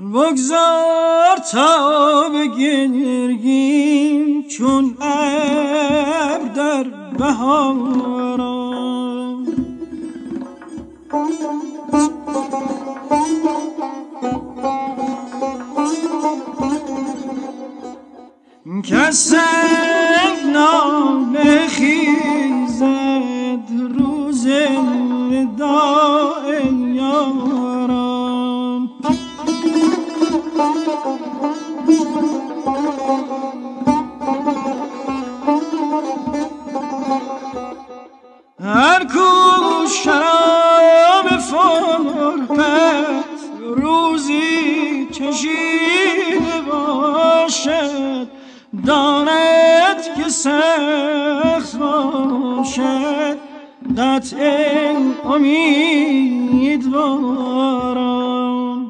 بگذار تا بگرگیم چون ابر در بهار کس نخیزد روز نداء یاران هر کو شراب فامر پت روزی چشیده باشد داند که سخت باشد قطع امیدواران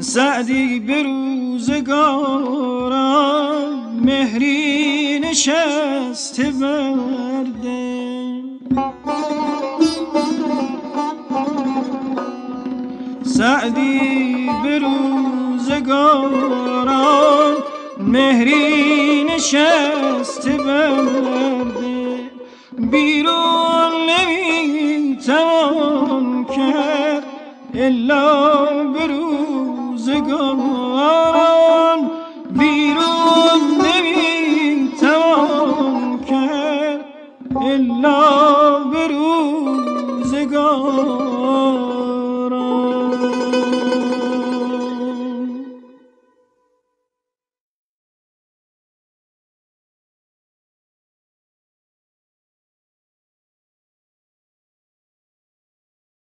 سعدی به روزگارم مهری نشست برده سعدی به روزگارم مهری نشست برده بیرون نمیتوان کرد الا برو Zagara